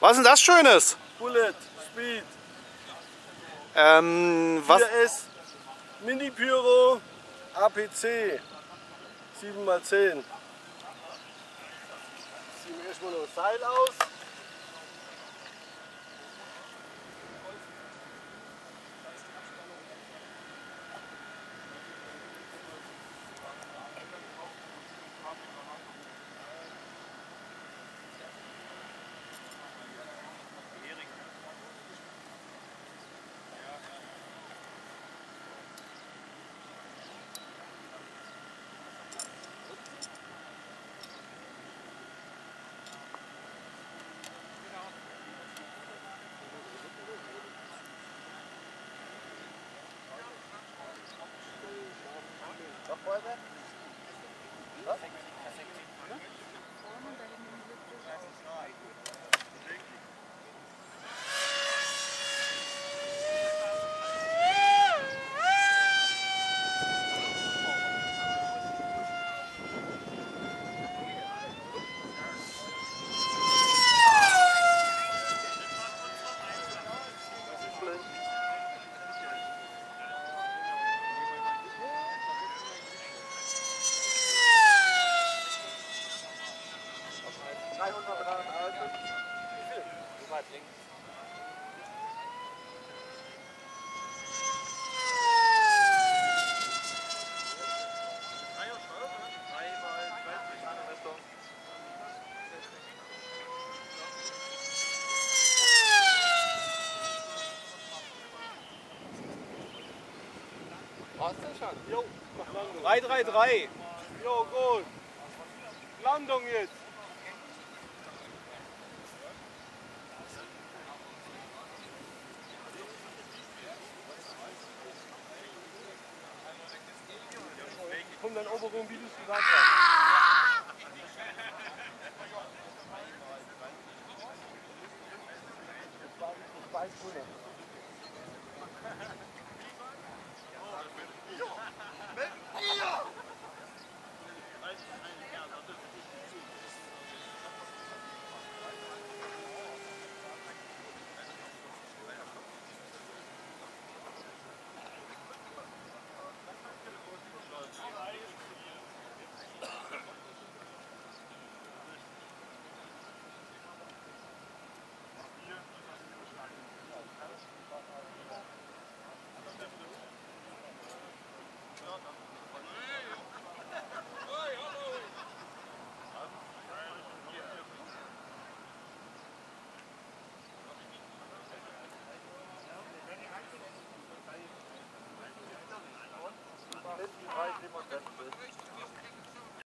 Was ist denn das Schönes? Bullet Speed. Was? Hier ist Mini Pyro APC 7x10. Ziehen wir erstmal noch das Seil aus. Jo, 3-3-3. Jo, gut. Landung jetzt. Komm dann oben rum, wie du es gesagt hast. Ich weiß nicht. Thank you.